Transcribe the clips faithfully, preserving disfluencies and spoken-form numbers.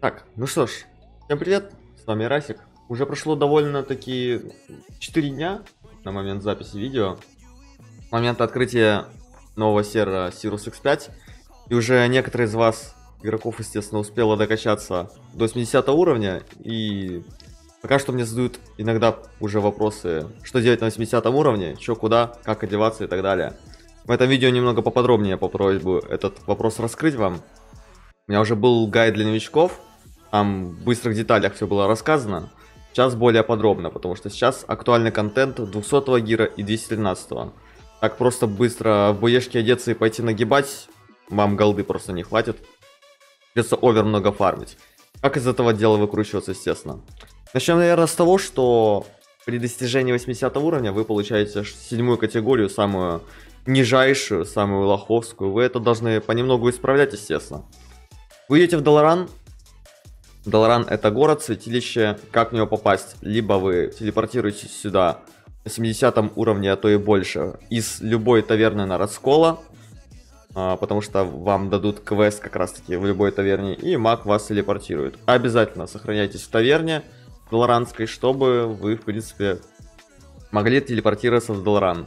Так, ну что ж, всем привет, с вами Ерасик. Уже прошло довольно-таки четыре дня на момент записи видео, с момента открытия нового сервера Сирус икс пять, и уже некоторые из вас, игроков, естественно, успела докачаться до восьмидесятого уровня, и пока что мне задают иногда уже вопросы, что делать на восьмидесятом уровне, что, куда, как одеваться и так далее. В этом видео немного поподробнее попробовать бы этот вопрос раскрыть вам. У меня уже был гайд для новичков, там в быстрых деталях все было рассказано. Сейчас более подробно, потому что сейчас актуальный контент двухсотого гира и двести тринадцатого. Так просто быстро в боешке одеться и пойти нагибать, вам голды просто не хватит. Придется овер много фармить. Как из этого дела выкручиваться, естественно. Начнем, наверное, с того, что при достижении восьмидесятого уровня вы получаете седьмую категорию, самую нижайшую, самую лоховскую. Вы это должны понемногу исправлять, естественно. Вы идете в Даларан. Даларан — это город, святилище. Как в него попасть? Либо вы телепортируетесь сюда на семидесятом уровне, а то и больше, из любой таверны на Раскола, потому что вам дадут квест как раз таки в любой таверне, и маг вас телепортирует. Обязательно сохраняйтесь в таверне даларанской, чтобы вы, в принципе, могли телепортироваться в Даларан.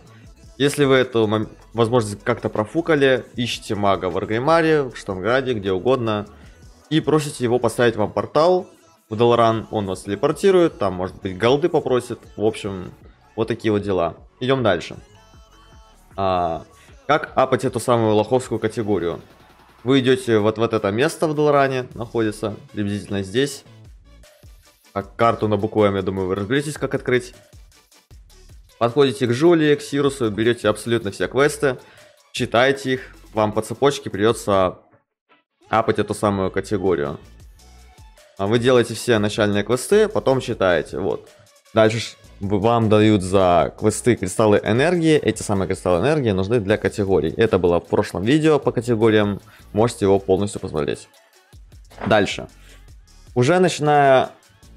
Если вы эту возможность как-то профукали, ищите мага в Аргаймаре, в Штомграде, где угодно, и просите его поставить вам портал в Даларан, он вас телепортирует, там, может быть, голды попросит, в общем, вот такие вот дела. Идем дальше. А, как апать эту самую лоховскую категорию? Вы идете вот в вот это место в Даларане, находится приблизительно здесь. Как карту на букву М, я думаю, вы разберетесь, как открыть. Подходите к Жули, к Сирусу, берете абсолютно все квесты, читайте их, вам по цепочке придется апать эту самую категорию. Вы делаете все начальные квесты, потом читаете, вот. Дальше вам дают за квесты кристаллы энергии, эти самые кристаллы энергии нужны для категорий. Это было в прошлом видео по категориям, можете его полностью посмотреть. Дальше. Уже начиная,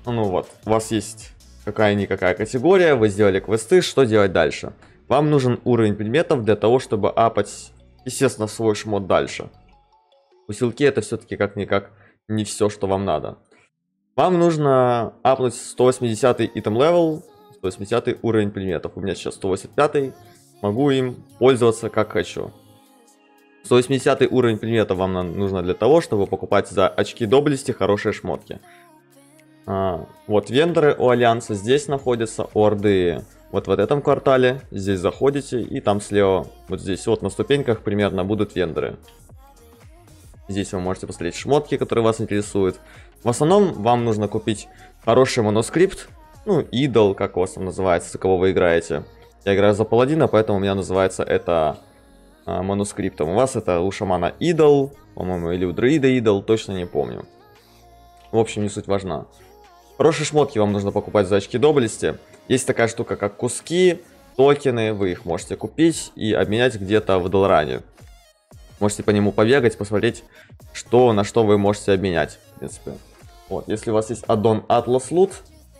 ну вот, у вас есть... какая-никакая категория, вы сделали квесты, что делать дальше? Вам нужен уровень предметов для того, чтобы апать, естественно, свой шмот дальше. Усилки — это все-таки как-никак не все, что вам надо. Вам нужно апнуть сто восьмидесятый итем левел, сто восьмидесятый уровень предметов. У меня сейчас сто восемьдесят пятый, могу им пользоваться как хочу. сто восьмидесятый уровень предметов вам нужно для того, чтобы покупать за очки доблести хорошие шмотки. А, вот вендоры у Альянса здесь находятся, у Орды вот в этом квартале, здесь заходите, и там слева, вот здесь вот на ступеньках примерно будут вендоры. Здесь вы можете посмотреть шмотки, которые вас интересуют. В основном вам нужно купить хороший манускрипт, ну, идол, как у вас там называется, за кого вы играете. Я играю за паладина, поэтому у меня называется это а, манускриптом. У вас это у шамана идол, по-моему, или у друида идол, точно не помню. В общем, не суть важна. Хорошие шмотки вам нужно покупать за очки доблести. Есть такая штука, как куски, токены. Вы их можете купить и обменять где-то в Даларане. Можете по нему побегать, посмотреть, что, на что вы можете обменять. В принципе. Вот, если у вас есть аддон Атлас Лут,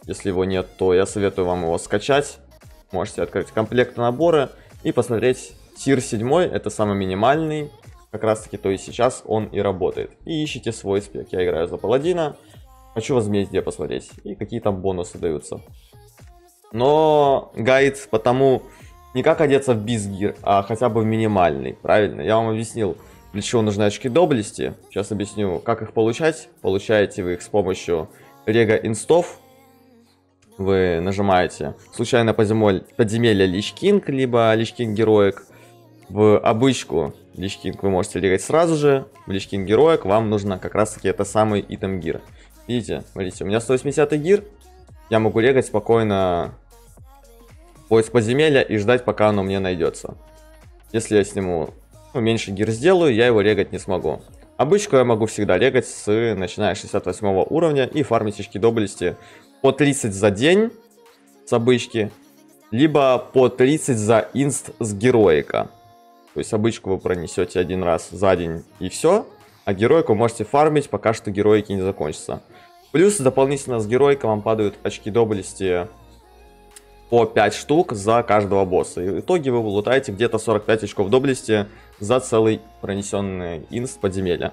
если его нет, то я советую вам его скачать. Можете открыть комплект набора и посмотреть тир семь, это самый минимальный. Как раз таки, то и сейчас он и работает. И ищите свой спек. Я играю за паладина. Хочу возмездие посмотреть. И какие там бонусы даются. Но гайд по тому, не как одеться в бизгир, а хотя бы в минимальный. Правильно? Я вам объяснил, для чего нужны очки доблести. Сейчас объясню, как их получать. Получаете вы их с помощью рега инстов. Вы нажимаете случайно подземелье Лишкинг, либо Лишкинг героик. В обычку Лишкинг вы можете легать сразу же, в Лишкинг героек вам нужно как раз таки это самый итем гир. Видите, смотрите, у меня сто восьмидесятый гир, я могу легать спокойно поиск подземелья и ждать, пока оно мне найдется. Если я сниму, ну, меньше гир сделаю, я его легать не смогу. Обычку я могу всегда легать с начиная с шестьдесят восьмого уровня и фармить очки доблести по тридцать за день с обычки, либо по тридцать за инст с героика. То есть обычку вы пронесете один раз за день и все, а героику можете фармить, пока что героики не закончатся. Плюс дополнительно с героика вам падают очки доблести по пять штук за каждого босса. И в итоге вы лутаете где-то сорок пять очков доблести за целый пронесенный инст подземелья.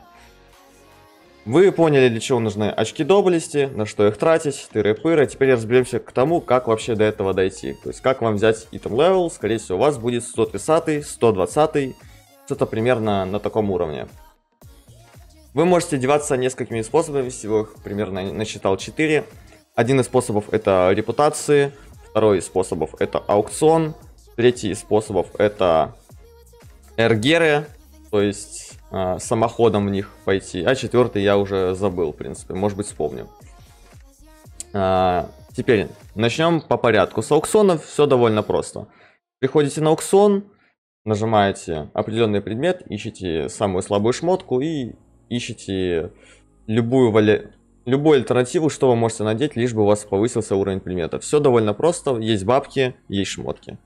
Вы поняли, для чего нужны очки доблести, на что их тратить, тыры-пыры. Теперь разберемся к тому, как вообще до этого дойти. То есть, как вам взять item level, скорее всего, у вас будет сто тридцатый, сто двадцатый, что-то примерно на таком уровне. Вы можете деваться несколькими способами, всего их примерно насчитал четыре. Один из способов это репутации, второй из способов это аукцион, третий из способов это эргеры, то есть э, самоходом в них пойти, а четвертый я уже забыл, в принципе, может быть вспомню. Э, теперь начнем по порядку. С аукционов все довольно просто. Приходите на аукцион, нажимаете определенный предмет, ищите самую слабую шмотку и ищите любую валюту. Любую альтернативу, что вы можете надеть, лишь бы у вас повысился уровень предмета. Все довольно просто, есть бабки, есть шмотки.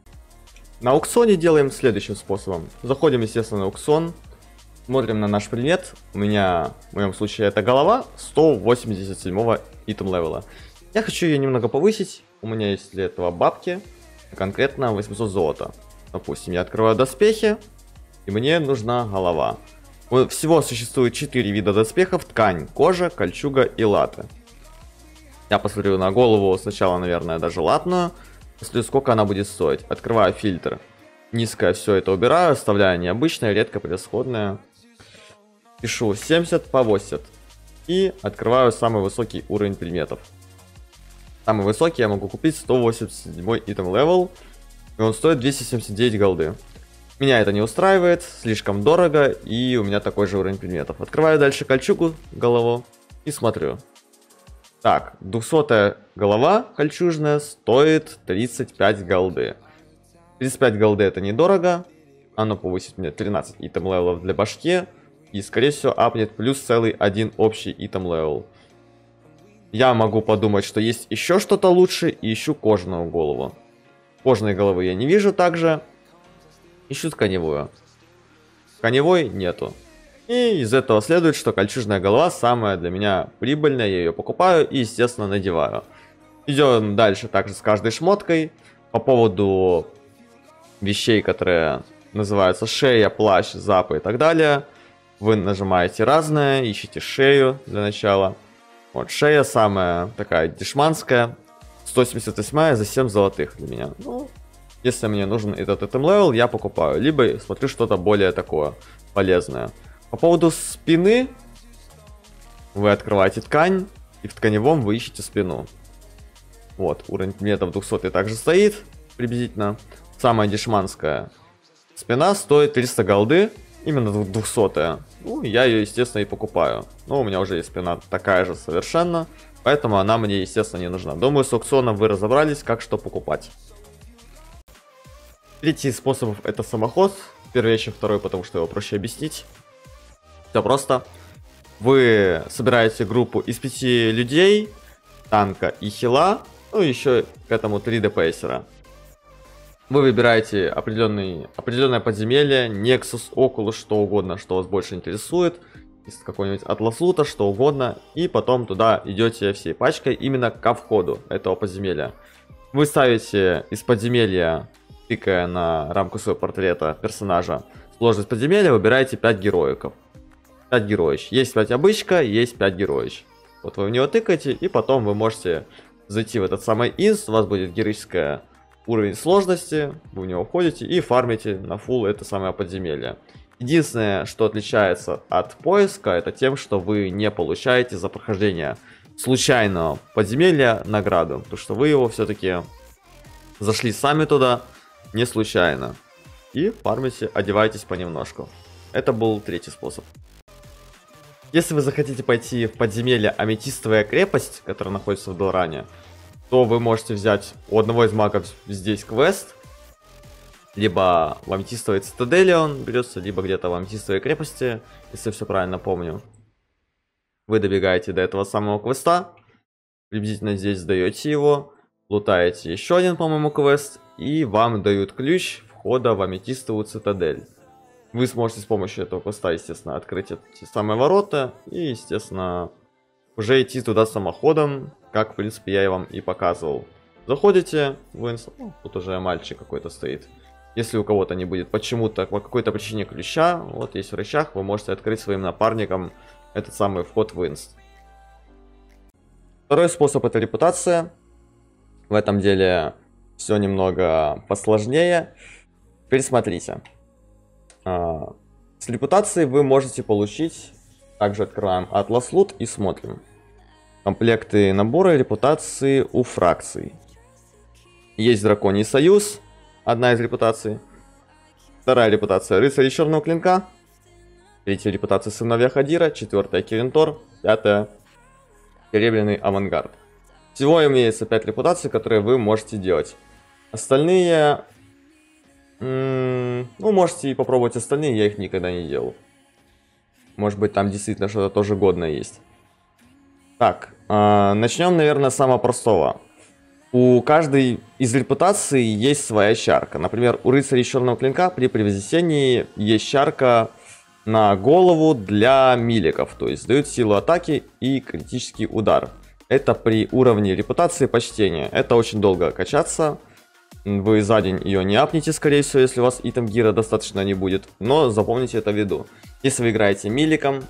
На аукционе делаем следующим способом. Заходим, естественно, на аукцион, смотрим на наш предмет. У меня, в моем случае, это голова сто восемьдесят седьмого item левела. Я хочу ее немного повысить, у меня есть для этого бабки, конкретно восемьсот золота. Допустим, я открываю доспехи, и мне нужна голова. Всего существует четыре вида доспехов: ткань, кожа, кольчуга и латы. Я посмотрю на голову сначала, наверное, даже латную. Посмотрю, сколько она будет стоить. Открываю фильтр. Низкое все это убираю, оставляю необычное, редко превосходное. Пишу семьдесят по восемьдесят. И открываю самый высокий уровень предметов. Самый высокий я могу купить сто восемьдесят седьмой item level. И он стоит двести семьдесят девять голды. Меня это не устраивает, слишком дорого, и у меня такой же уровень предметов. Открываю дальше кольчугу, голову, и смотрю. Так, двухсотая голова кольчужная стоит тридцать пять голды. тридцать пять голды это недорого, оно повысит мне тринадцать item левелов для башки, и скорее всего апнет плюс целый один общий item левел. Я могу подумать, что есть еще что-то лучше, и ищу кожаную голову. Кожаной головы я не вижу также. Ищу тканевую. Тканевой нету. И из этого следует, что кольчужная голова самая для меня прибыльная. Я ее покупаю и, естественно, надеваю. Идем дальше также с каждой шмоткой. По поводу вещей, которые называются шея, плащ, запы и так далее. Вы нажимаете разное, ищите шею для начала. Вот шея самая такая дешманская. сто семьдесят восьмая за семь золотых для меня. Ну... Если мне нужен этот item level, я покупаю. Либо смотрю что-то более такое полезное. По поводу спины. Вы открываете ткань. И в тканевом вы ищете спину. Вот, уровень предметов двухсотый также стоит. Приблизительно. Самая дешманская спина стоит триста голды. Именно двухсотая. Ну, я ее, естественно, и покупаю. Но у меня уже есть спина такая же совершенно. Поэтому она мне, естественно, не нужна. Думаю, с аукционом вы разобрались, как что покупать. Третий из способов это самоход. Первый, чем второй, потому что его проще объяснить. Все просто. Вы собираете группу из пяти людей, танка и хила, ну и еще к этому три дпсера. Вы выбираете определенный, определенное подземелье, Нексус, Окулус, что угодно, что вас больше интересует. Из какого-нибудь Атлас Лута, что угодно. И потом туда идете всей пачкой именно ко входу этого подземелья. Вы ставите из подземелья... Тыкая на рамку своего портрета персонажа, сложность подземелья, выбираете пять героиков. пять героич. Есть пять обычка, есть пять героич. Вот вы в него тыкаете, и потом вы можете зайти в этот самый инст, у вас будет героический уровень сложности, вы в него входите и фармите на фул это самое подземелье. Единственное, что отличается от поиска, это тем, что вы не получаете за прохождение случайного подземелья награду, потому что вы его все-таки зашли сами туда, не случайно. И фармите, одевайтесь понемножку. Это был третий способ. Если вы захотите пойти в подземелье Аметистовая крепость, которая находится в Даларане, то вы можете взять у одного из магов здесь квест. Либо в Аметистовой цитадели он берется, либо где-то в Аметистовой крепости, если все правильно помню. Вы добегаете до этого самого квеста. Приблизительно здесь сдаете его. Лутаете еще один, по-моему, квест. И вам дают ключ входа в Аметистовую цитадель. Вы сможете с помощью этого квеста, естественно, открыть эти самые ворота. И, естественно, уже идти туда самоходом, как, в принципе, я и вам и показывал. Заходите в инс... Тут уже мальчик какой-то стоит. Если у кого-то не будет почему-то, по какой-то причине ключа, вот есть в рычаг, вы можете открыть своим напарникам этот самый вход в инст. Второй способ — это репутация. В этом деле все немного посложнее. Теперь смотрите. С репутацией вы можете получить, также открываем Атлас Лут и смотрим. Комплекты набора репутации у фракций. Есть Драконий Союз, одна из репутаций. Вторая репутация — Рыцарь Черного Клинка. Третья репутация — Сыновья Хадира. Четвертая — Кирин-Тор. Пятая — Серебряный Авангард. Всего имеется пять репутаций, которые вы можете делать. Остальные... Ну, можете и попробовать остальные, я их никогда не делал. Может быть, там действительно что-то тоже годное есть. Так, э, начнем, наверное, с самого простого. У каждой из репутаций есть своя чарка. Например, у Рыцаря Черного Клинка при превознесении есть чарка на голову для миликов. То есть дают силу атаки и критический удар. Это при уровне репутации почтения. Это очень долго качаться. Вы за день ее не апнете, скорее всего, если у вас итем гира достаточно не будет. Но запомните это в виду. Если вы играете миликом,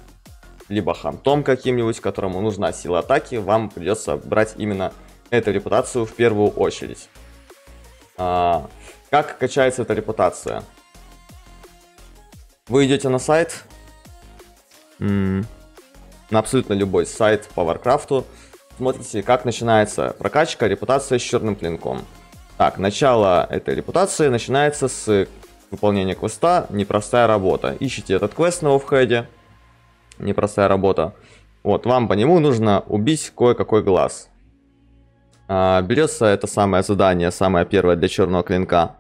либо хантом каким-нибудь, которому нужна сила атаки, вам придется брать именно эту репутацию в первую очередь. А, как качается эта репутация? Вы идете на сайт. Mm. На абсолютно любой сайт по Варкрафту. Смотрите, как начинается прокачка репутации с Черным Клинком. Так, начало этой репутации начинается с выполнения квеста «Непростая работа». Ищите этот квест на оффхеде. Непростая работа. Вот, вам по нему нужно убить кое-какой глаз. А, берется это самое задание, самое первое для Черного Клинка.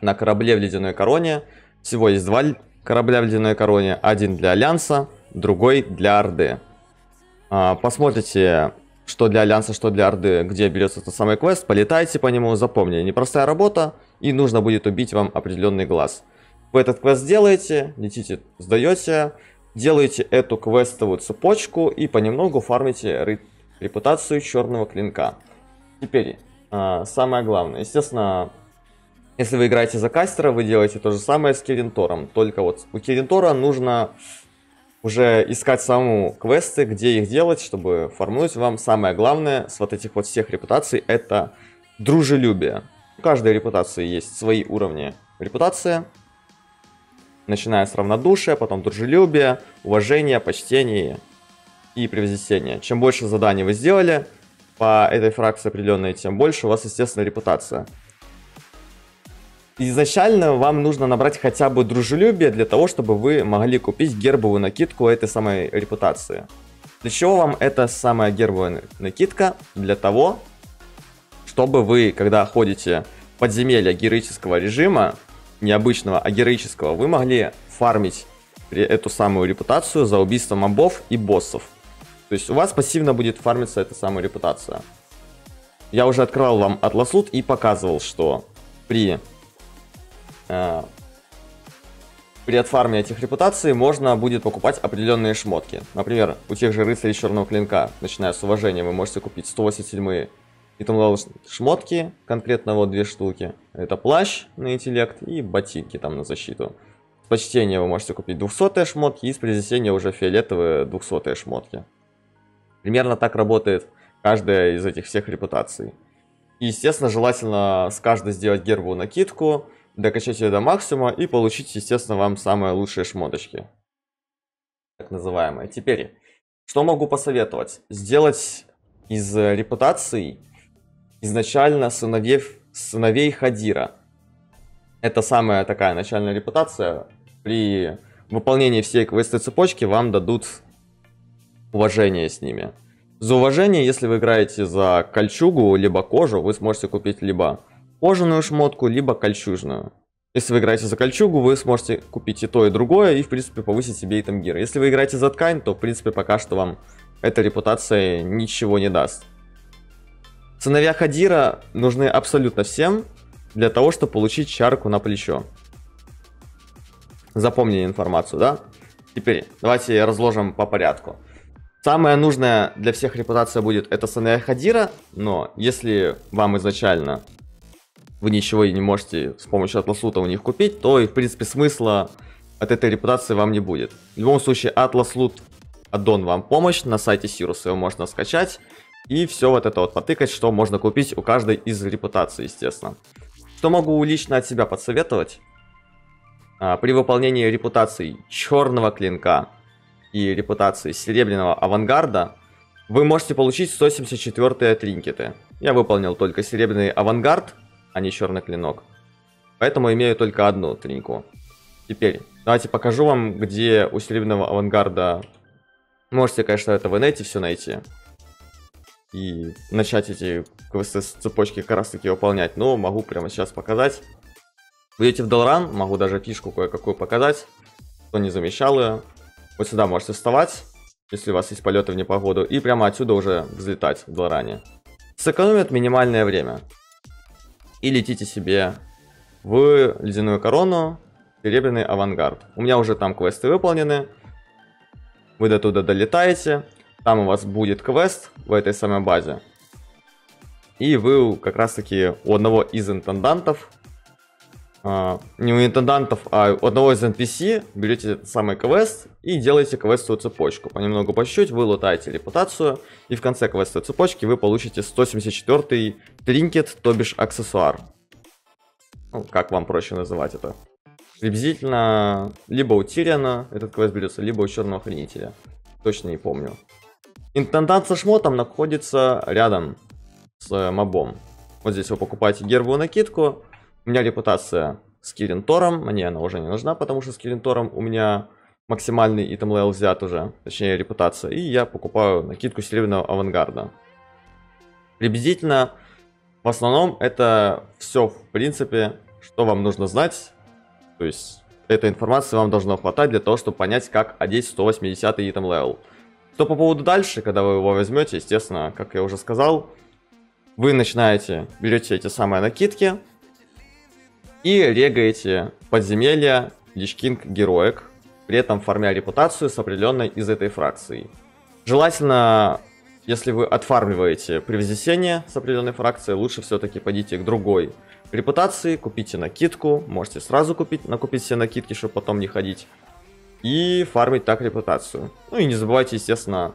На корабле в Ледяной Короне. Всего есть два корабля в Ледяной Короне. Один для Альянса, другой для Орды. А, посмотрите... Что для Альянса, что для Орды, где берется тот самый квест, полетайте по нему, запомни, непростая работа, и нужно будет убить вам определенный глаз. Вы этот квест делаете, летите, сдаете, делаете эту квестовую цепочку и понемногу фармите репутацию Черного Клинка. Теперь, э, самое главное, естественно, если вы играете за кастера, вы делаете то же самое с Кирин-Тором, только вот у Кирин-Тора нужно... уже искать саму квесты, где их делать, чтобы формулировать вам самое главное с вот этих вот всех репутаций, это дружелюбие. У каждой репутации есть свои уровни репутации, начиная с равнодушия, потом дружелюбие, уважение, почтение и превознесение. Чем больше заданий вы сделали по этой фракции определенной, тем больше у вас, естественно, репутация. Изначально вам нужно набрать хотя бы дружелюбие для того, чтобы вы могли купить гербовую накидку этой самой репутации. Для чего вам эта самая гербовая накидка? Для того, чтобы вы, когда ходите в подземелье героического режима, не обычного, а героического, вы могли фармить эту самую репутацию за убийство мобов и боссов. То есть у вас пассивно будет фармиться эта самая репутация. Я уже открывал вам Атлас Лут и показывал, что при... При отфарме этих репутаций можно будет покупать определенные шмотки. Например, у тех же Рыцарей Черного Клинка, начиная с уважения, вы можете купить сто восемьдесят семь и там шмотки, конкретно вот две штуки. Это плащ на интеллект и ботинки там на защиту. С почтения вы можете купить двухсотые шмотки и с превознесения уже фиолетовые двухсотые шмотки. Примерно так работает каждая из этих всех репутаций. И, естественно, желательно с каждой сделать гербовую накидку. Докачать ее до максимума и получить, естественно, вам самые лучшие шмоточки. Так называемые. Теперь, что могу посоветовать? Сделать из репутаций изначально сыновей, сыновей Хадира. Это самая такая начальная репутация. При выполнении всей квестовой цепочки вам дадут уважение с ними. За уважение, если вы играете за кольчугу, либо кожу, вы сможете купить либо... кожаную шмотку, либо кольчужную. Если вы играете за кольчугу, вы сможете купить и то, и другое, и, в принципе, повысить себе итем гир. Если вы играете за ткань, то, в принципе, пока что вам эта репутация ничего не даст. Сыновья Хадира нужны абсолютно всем для того, чтобы получить чарку на плечо. Запомнили информацию, да? Теперь давайте разложим по порядку. Самая нужная для всех репутация будет это Сыновья Хадира, но если вам изначально... вы ничего и не можете с помощью Атлас Лута у них купить, то и, в принципе, смысла от этой репутации вам не будет. В любом случае, Атлас Лут аддон вам помощь, на сайте Sirus его можно скачать и все вот это вот потыкать, что можно купить у каждой из репутаций, естественно. Что могу лично от себя подсоветовать? А, при выполнении репутаций Черного Клинка и репутации Серебряного Авангарда вы можете получить сто семьдесят четыре тринкеты. Я выполнил только Серебряный Авангард, а не Черный Клинок. Поэтому имею только одну тринку. Теперь давайте покажу вам, где у Серебряного Авангарда. Можете, конечно, это в инете все найти и начать эти квесты с цепочки как раз таки выполнять. Но могу прямо сейчас показать. Выйдете в Даларан, могу даже фишку кое-какую показать, кто не замечал ее. Вот сюда можете вставать, если у вас есть полеты в непогоду, и прямо отсюда уже взлетать в Даларане. Сэкономит минимальное время. И летите себе в Ледяную Корону, Серебряный Авангард. У меня уже там квесты выполнены. Вы до туда долетаете, там у вас будет квест в этой самой базе. И вы как раз таки у одного из интендантов, Uh, не у интендантов, а у одного из эн пи си берете этот самый квест и делаете квестовую цепочку. Понемногу по чуть-чуть вы лутаете репутацию, и в конце квестовой цепочки вы получите сто семьдесят четыре тринкет, то бишь аксессуар. Ну, как вам проще называть это. Приблизительно либо у Тириана этот квест берется, либо у Черного Охранителя. Точно не помню. Интендант со шмотом находится рядом с мобом. Вот здесь вы покупаете гербовую накидку. У меня репутация с Кирин-Тором, мне она уже не нужна, потому что с Кирин-Тором у меня максимальный итем левел взят уже, точнее репутация, и я покупаю накидку Серебряного Авангарда. Приблизительно, в основном, это все, в принципе, что вам нужно знать, то есть этой информации вам должно хватать для того, чтобы понять, как одеть сто восьмидесятый итем левел. Что по поводу дальше, когда вы его возьмете, естественно, как я уже сказал, вы начинаете, берете эти самые накидки, и регаете подземелья Лишкинг героек, при этом фармя репутацию с определенной из этой фракции. Желательно, если вы отфармливаете превознесение с определенной фракции, лучше все-таки пойдите к другой репутации, купите накидку, можете сразу купить, накупить все накидки, чтобы потом не ходить, и фармить так репутацию. Ну и не забывайте, естественно,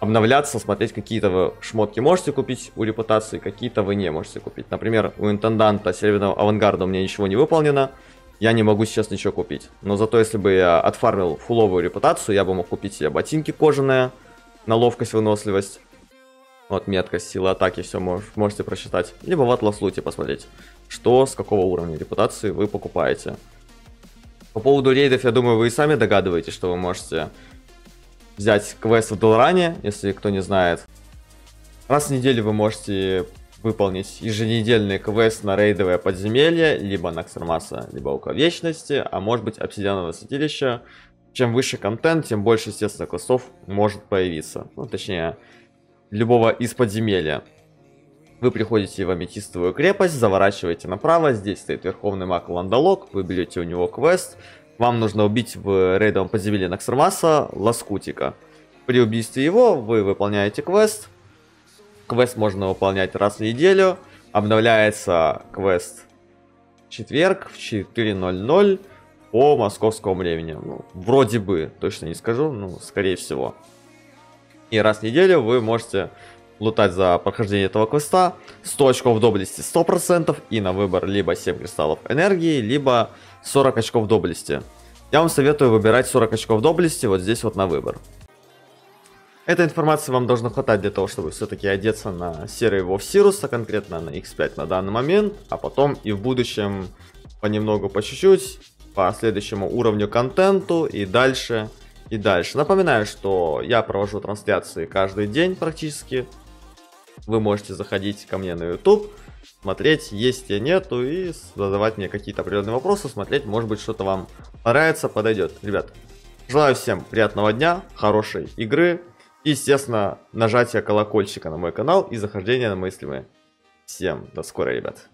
обновляться, смотреть, какие-то вы шмотки можете купить у репутации, какие-то вы не можете купить. Например, у интенданта Серебряного Авангарда у меня ничего не выполнено, я не могу сейчас ничего купить. Но зато если бы я отфармил фуловую репутацию, я бы мог купить себе ботинки кожаные на ловкость, выносливость. Вот меткость, сила атаки, все можете просчитать. Либо в Атлас Луте посмотреть, что, с какого уровня репутации вы покупаете. По поводу рейдов, я думаю, вы и сами догадываетесь, что вы можете взять квест в Даларане, если кто не знает. Раз в неделю вы можете выполнить еженедельный квест на рейдовое подземелье, либо Наксрамаса, либо Око Вечности, а может быть Обсидиановое святилище. Чем выше контент, тем больше, естественно, квестов может появиться. Ну, точнее, любого из подземелья. Вы приходите в Аметистовую крепость, заворачиваете направо, здесь стоит Верховный Маг Ландалог, вы берете у него квест. Вам нужно убить в рейдовом подземелье Наксрамаса Ласкутика. При убийстве его вы выполняете квест. Квест можно выполнять раз в неделю. Обновляется квест в четверг в четыре ноль ноль по московскому времени. Ну, вроде бы, точно не скажу, но скорее всего. И раз в неделю вы можете лутать за прохождение этого квеста. сто очков доблести сто процентов и на выбор либо семь кристаллов энергии, либо сорок очков доблести. Я вам советую выбирать сорок очков доблести вот здесь вот на выбор. Этой информации вам должно хватать для того, чтобы все-таки одеться на серый вов Sirus, а конкретно на икс пять на данный момент, а потом и в будущем понемногу по чуть-чуть, по следующему уровню контенту и дальше, и дальше. Напоминаю, что я провожу трансляции каждый день практически. Вы можете заходить ко мне на YouTube, смотреть, есть и нету, и задавать мне какие-то определенные вопросы, смотреть, может быть, что-то вам понравится, подойдет. Ребят, желаю всем приятного дня, хорошей игры, и, естественно, нажатия колокольчика на мой канал и захождения на мои стримы. Всем до скорой, ребят.